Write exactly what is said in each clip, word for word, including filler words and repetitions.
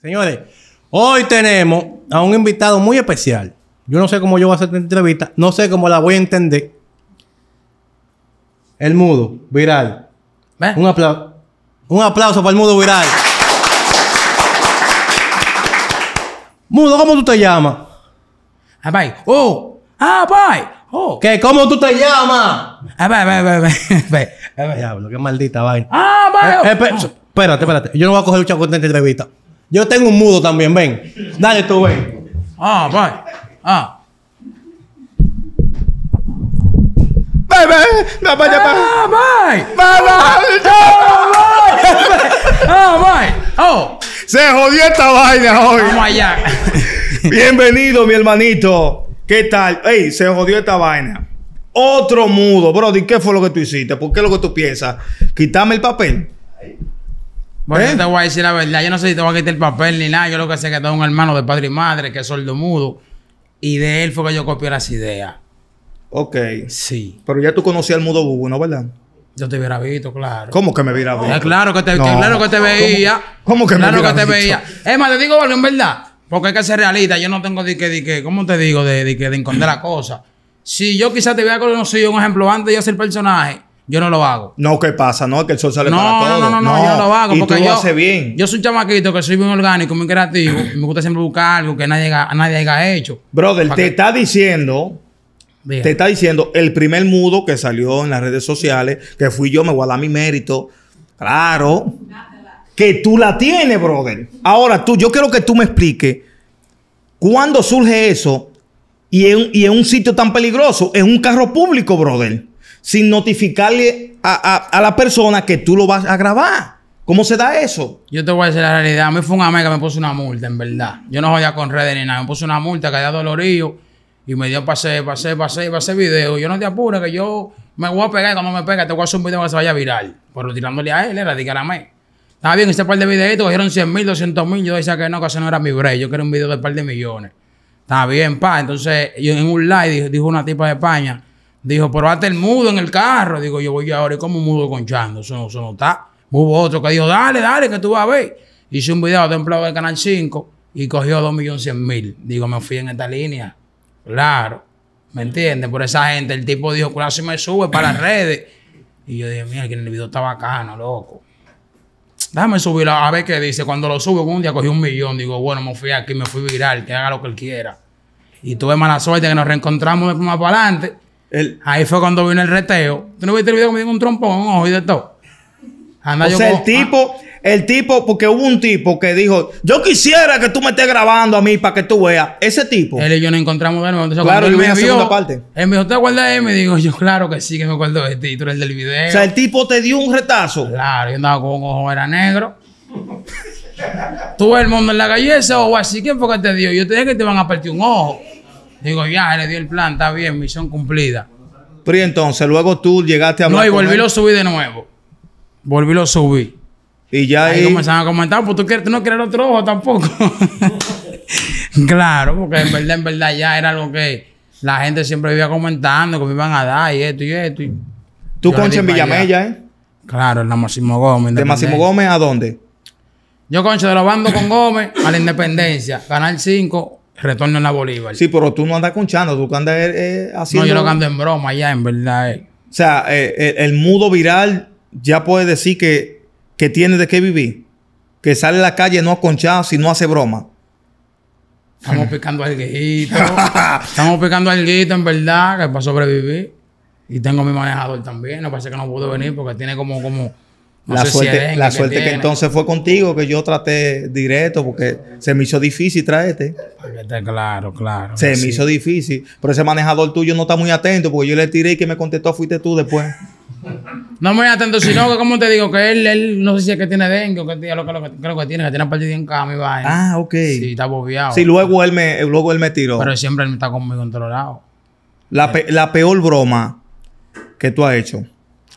Señores, hoy tenemos a un invitado muy especial. Yo no sé cómo yo voy a hacer esta entrevista. No sé cómo la voy a entender. El Mudo Viral. ¿Eh? Un aplauso. Un aplauso para el Mudo Viral. Mudo, ¿cómo tú te llamas? Abay. Oh. Abay. Oh. ¿Qué? ¿Cómo tú te llamas? Abay, abay, abay. Abay. Abay. Diablo, qué maldita vaina. Abay. Eh, eh, oh. Espérate, espérate. Yo no voy a coger lucha con esta entrevista. Yo tengo un mudo también, ven. Dale tú, ven. Ah, bye. Ah. Bye, bye. No, bye, bye. Ah, bye. Bye, bye. Ah, bye. Oh. Se jodió esta vaina hoy. Vamos allá. Bienvenido, mi hermanito. ¿Qué tal? Ey, se jodió esta vaina. Otro mudo. Brody, ¿qué fue lo que tú hiciste? ¿Por qué es lo que tú piensas? ¿Quítame el papel? Bueno, ¿Eh? yo te voy a decir la verdad. Yo no sé si te voy a quitar el papel ni nada. Yo lo que sé es que tengo un hermano de padre y madre que es sordo mudo. Y de él fue que yo copié las ideas. Ok. Sí. Pero ya tú conocías al Mudo Bubú, ¿no? ¿Verdad? Yo te hubiera visto, claro. ¿Cómo que me hubiera visto? Eh, claro que te, no. claro que te veía. ¿Cómo, ¿Cómo que claro me hubiera visto? Claro que te visto? veía. Es más, te digo algo en verdad. Porque hay que ser realista. Yo no tengo de que, de que, ¿cómo te digo? De, de que de encontrar la cosa. Si yo quizás te hubiera conocido, un ejemplo, antes de hacer el personaje. Yo no lo hago. No, ¿qué pasa? No, que el sol sale no, para todo. No, no, no, no, yo no lo hago. ¿Y porque tú yo, lo haces bien? Yo soy un chamaquito que soy bien orgánico, muy creativo. Me gusta siempre buscar algo que nadie, nadie haya hecho. Brother, te que... está diciendo... Dígame. Te está diciendo el primer mudo que salió en las redes sociales, que fui yo, me voy a dar mi mérito. Claro. Que tú la tienes, brother. Ahora tú, yo quiero que tú me expliques cuándo surge eso y en, y en un sitio tan peligroso, en un carro público, brother. Sin notificarle a, a, a la persona que tú lo vas a grabar. ¿Cómo se da eso? Yo te voy a decir la realidad. A mí fue un amigo que me puso una multa, en verdad. Yo no jodía con redes ni nada. Me puso una multa, caía dolorío. Y me dio pasé, pasé, pasé, pasé video. Yo no te apures que yo me voy a pegar. Y cuando me pega te voy a hacer un video que se vaya viral. Pero tirándole a él, era de caramé. Estaba bien, hice un par de videitos. Cogieron cien mil, doscientos mil. Yo decía que no, que eso no era mi break. Yo quería un video de un par de millones. Está bien, pa. Entonces, yo en un live dijo, dijo una tipa de España... Dijo, pero hazte el mudo en el carro. Digo, yo voy ahora y como mudo conchando. Eso no, eso no está. Hubo otro que dijo, dale, dale, que tú vas a ver. Hice un video de empleado del Canal cinco y cogió dos millones cien mil. Digo, me fui en esta línea. Claro. ¿Me entiendes? Por esa gente. El tipo dijo, cuidado si me sube para las redes. Y yo dije, mira, que el video está bacano, loco. Déjame subirlo a ver qué dice. Cuando lo subo, un día cogí un millón. Digo, bueno, me fui aquí, me fui viral, que haga lo que él quiera. Y tuve mala suerte que nos reencontramos más para adelante. El... Ahí fue cuando vino el reteo. ¿Tú no viste el video que me dio un trompón, un ojo y de todo? Anda, o yo sea, como... el tipo, ah. el tipo, porque hubo un tipo que dijo, yo quisiera que tú me estés grabando a mí para que tú veas. Ese tipo. Él y yo nos encontramos de nuevo. Entonces, claro, él yo vi la segunda parte. Él me dijo, ¿te acuerdas de él? Me digo, yo claro que sí que me acuerdo de ti, tú eres el del video. O sea, el tipo te dio un retazo. Claro, yo andaba con un ojo, era negro. Tú ves el mundo en la calle, ese ojo así, ¿quién fue que te dio? Yo te dije que te van a partir un ojo. Digo, ya, le dio el plan, está bien, misión cumplida. Pero entonces, luego tú llegaste a... No, y volví lo subí de nuevo. Volví lo subí. Y ya ahí... ahí... comenzaron a comentar, pues ¿tú, quieres, tú no quieres otro ojo tampoco. Claro, porque en verdad, en verdad ya era algo que la gente siempre vivía comentando, que me iban a dar y esto y esto. Y... Tú concha en Villamella, ¿eh? Claro, en la Máximo Gómez. ¿De Máximo Gómez a dónde? Yo concha de los bandos con Gómez a la Independencia. Canal cinco... Retorno en la Bolívar. Sí, pero tú no andas conchando, tú andas eh, haciendo... No, yo lo canto en broma ya, en verdad. Eh. O sea, eh, eh, el mudo viral ya puede decir que, que tiene de qué vivir. Que sale a la calle no a conchar si no hace broma. Estamos picando alguito. Estamos picando alguito, en verdad, que es para sobrevivir. Y tengo mi manejador también. No parece que no pudo venir porque tiene como... como No la suerte, si la que, suerte que, que entonces fue contigo, que yo traté directo, porque se me hizo difícil traerte. Claro, claro. Se me sí. hizo difícil. Pero ese manejador tuyo no está muy atento, porque yo le tiré y que me contestó fuiste tú después. No muy atento, sino que, como te digo, que él, él no sé si es que tiene dengue o que tiene lo que, lo que, lo que tiene, que tiene partida en cama y va. Ah, ok. Sí, está bobeado. Sí, luego él, me, luego él me tiró. Pero siempre él está conmigo en todos lados. La, pe la peor broma que tú has hecho.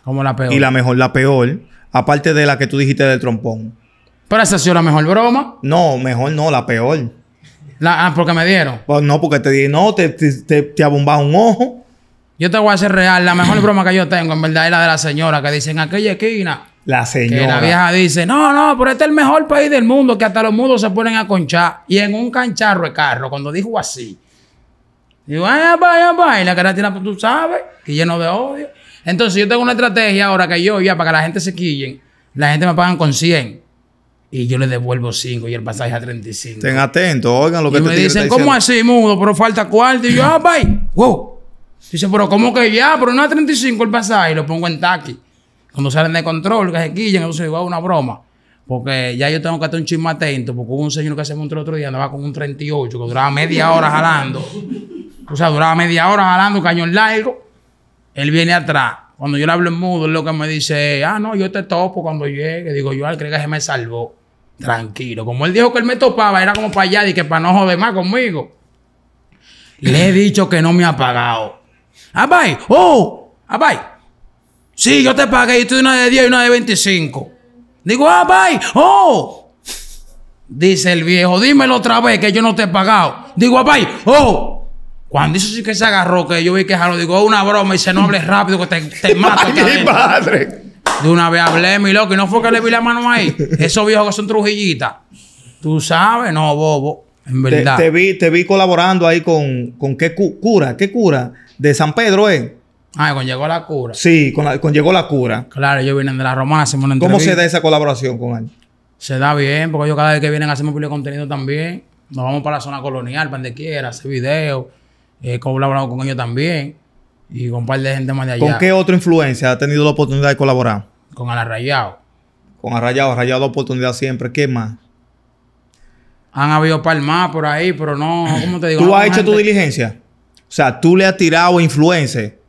¿Cómo la peor? Y la mejor, la peor... Aparte de la que tú dijiste del trompón. ¿Pero esa ha sido la mejor broma? No, mejor no, la peor. La, ah, ¿porque me dieron? Pues no, porque te dije, no, te, te, te, te abombaron un ojo. Yo te voy a hacer real. La mejor broma que yo tengo, en verdad, es la de la señora que dice, en aquella esquina La señora. Que la vieja dice, no, no, pero este es el mejor país del mundo, que hasta los mudos se ponen a conchar. Y en un cancharro de carro, cuando dijo así, digo, ay, vaya, vaya, y la cara tira, pues tú sabes, que lleno de odio. Entonces yo tengo una estrategia ahora que yo, ya, para que la gente se quillen, la gente me pagan con cien. Y yo le devuelvo cinco y el pasaje a treinta y cinco. Estén atentos, oigan lo que te dicen. Y me dicen, ¿cómo así, mudo? Pero falta cuarto. Y yo, ah, bye. Wow. Dice, pero ¿cómo que ya? Pero no a treinta y cinco el pasaje. Y lo pongo en taqui. Cuando salen de control, que se quillen, entonces digo, hago una broma. Porque ya yo tengo que estar un chisme atento. Porque hubo un señor que se montó el otro día, andaba con un treinta y ocho, que duraba media hora jalando. O sea, duraba media hora jalando, cañón largo. Él viene atrás. Cuando yo le hablo en mudo, él lo que me dice, ah, no, yo te topo cuando llegue. Digo, yo al creo que se me salvó. Tranquilo. Como él dijo que él me topaba, era como para allá y que para no joder más conmigo. Le he dicho que no me ha pagado. Abay, oh, abay. Sí, yo te pagué y tú una de diez y una de veinticinco. Digo, abay, oh. Dice el viejo, dímelo otra vez que yo no te he pagado. Digo, abay, oh. Cuando eso sí que se agarró, que yo vi que jaló, digo, es una broma y se no hables rápido que te, te mato. ¡Ay, mi padre! De una vez hablé, mi loco, y no fue que le vi la mano ahí. Esos viejos que son trujillitas. Tú sabes, no, bobo. En verdad. Te, te, vi, te vi colaborando ahí con, con qué cu cura, qué cura. De San Pedro, ¿eh? Ah, con Llegó la Cura. Sí, con, la, con Llegó la Cura. Claro, ellos vienen de La Romana, hacemos una entrevista. ¿Cómo se da esa colaboración con él? Se da bien, porque ellos cada vez que vienen hacemos publicidad de contenido también. Nos vamos para la zona colonial, para donde quiera, hacer videos. He eh, colaborado con ellos también. Y con un par de gente más de allá. ¿Con qué otra influencia ha tenido la oportunidad de colaborar? Con El Arrayao. Con El Arrayao, Arrayao de oportunidad siempre. ¿Qué más? Han habido par más por ahí, pero no, ¿cómo te digo? ¿Tú has hecho gente... tu diligencia? O sea, ¿tú le has tirado influencer?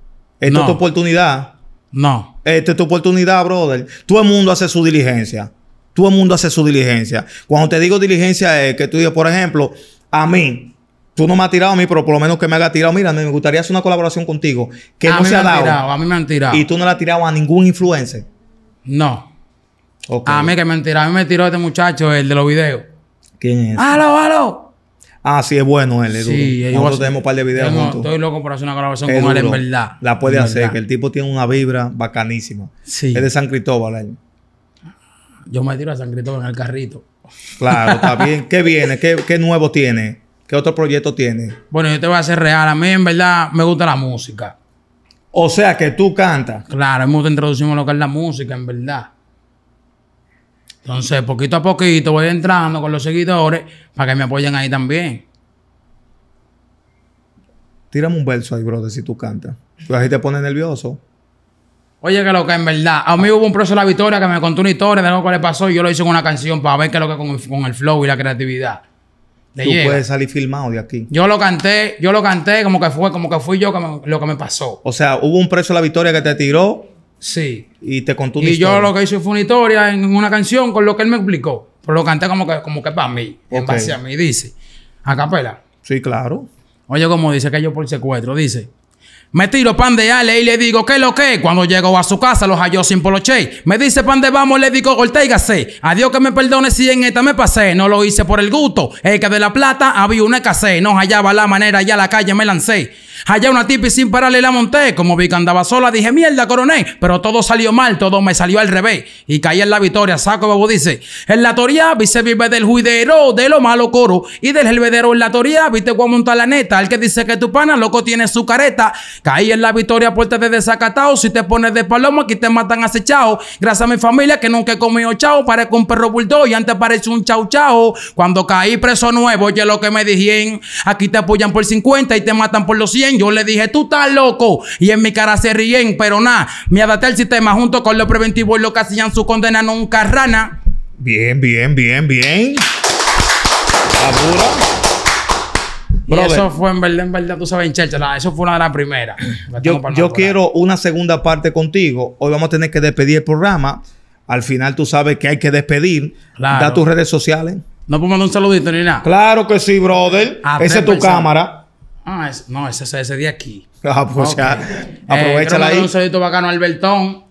¿Esta no. es tu oportunidad? No. Esta es tu oportunidad, brother. Todo el mundo hace su diligencia. Todo el mundo hace su diligencia. Cuando te digo diligencia es que tú digas, por ejemplo, a mí... Tú no me has tirado a mí, pero por lo menos que me haga tirado. Mira, me gustaría hacer una colaboración contigo. Que no se ha dado. Tirado, a mí me han tirado. ¿Y tú no la has tirado a ningún influencer? No. Okay. A mí que me han tirado. A mí me tiró este muchacho, el de los videos. ¿Quién es? ¡Halo, halo! Ah, sí, es bueno él. Es sí, duro. Nosotros tenemos un par de videos tengo, juntos. Estoy loco por hacer una colaboración es con duro. Él, en verdad. La puede en hacer, verdad. Que el tipo tiene una vibra bacanísima. Sí. Es de San Cristóbal él. Yo me tiro a San Cristóbal en el carrito. Claro, está bien. ¿Qué viene? ¿Qué, qué nuevo tiene? ¿Qué otro proyecto tienes? Bueno, yo te voy a hacer real. A mí, en verdad, me gusta la música. O sea, que tú cantas. Claro, a mí me gusta introducirme lo que es la música, en verdad. Entonces, poquito a poquito voy entrando con los seguidores para que me apoyen ahí también. Tírame un verso ahí, brother, si tú cantas. Tú ahí te pones nervioso. Oye, que lo que en verdad. A mí hubo un profesor de La Victoria que me contó una historia de lo que le pasó y yo lo hice con una canción para ver qué es lo que con el, con el flow y la creatividad. Tú llega. Puedes salir filmado de aquí. Yo lo canté, yo lo canté como que fue, como que fui yo que me, lo que me pasó. O sea, hubo un preso de La Victoria que te tiró. Sí. Y te contó una y historia. Y yo lo que hice fue una historia en una canción con lo que él me explicó. Pero lo canté como que, como que para mí. Okay. En base a mí, dice. A capela. Sí, claro. Oye, como dice que yo por secuestro, dice. Me tiro pan de Ale y le digo, ¿qué lo que? Cuando llego a su casa, los halló sin poloche. Me dice, pan de vamos, le digo, corté y gasé. Adiós que me perdone si en esta me pasé. No lo hice por el gusto. Es que de la plata había una escasez. No hallaba la manera y a la calle me lancé. Hallé una tipi sin pararle la monté. Como vi que andaba sola, dije, mierda, coroné. Pero todo salió mal, todo me salió al revés. Y caí en La Victoria, saco bobo dice. En La Toria, vi se vive del juidero, de lo malo coro. Y del helvedero en La Toria, viste cómo monta la neta. El que dice que tu pana, loco, tiene su careta. Caí en La Victoria, puerta de desacatado. Si te pones de paloma, aquí te matan acechado. Gracias a mi familia que nunca he comido chao. Parezco un perro bulldog y antes pareció un chau chao. Cuando caí preso nuevo, oye lo que me dijeron. Aquí te apoyan por cincuenta y te matan por los cien. Yo le dije, tú estás loco. Y en mi cara se ríen, pero nada. Me adapté al sistema junto con los preventivos y los que hacían su condena nunca rana. Bien, bien, bien, bien. Abura. Y eso fue en verdad, en verdad, tú sabes, en Churchill, eso fue una de las primeras. Yo, yo quiero una segunda parte contigo. Hoy vamos a tener que despedir el programa. Al final tú sabes que hay que despedir. Claro. Da tus redes sociales. No puedo mandar un saludito ni nada. Claro que sí, brother. Esa es tu cámara. Ah, es, no, ese es ese de aquí. Ah, pues okay. Ya. Aprovechala eh, ahí. Un saludito bacano a Albertón,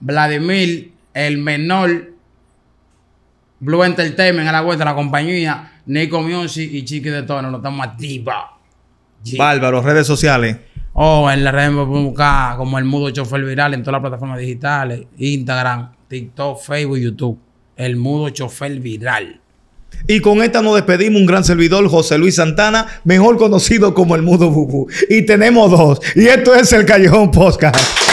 Vladimir, el menor, Blue Entertainment, a la vuelta, la compañía. Nico Mionsi y Chiqui de Tona, no estamos activos. Yeah. Bárbaro, redes sociales. Oh, en las redes me pueden buscar como El Mudo Chofer Viral en todas las plataformas digitales, Instagram, TikTok, Facebook, YouTube. El Mudo Chofer Viral. Y con esta nos despedimos. Un gran servidor, José Luis Santana, mejor conocido como El Mudo Bubú. Y tenemos dos. Y esto es El Callejón Podcast.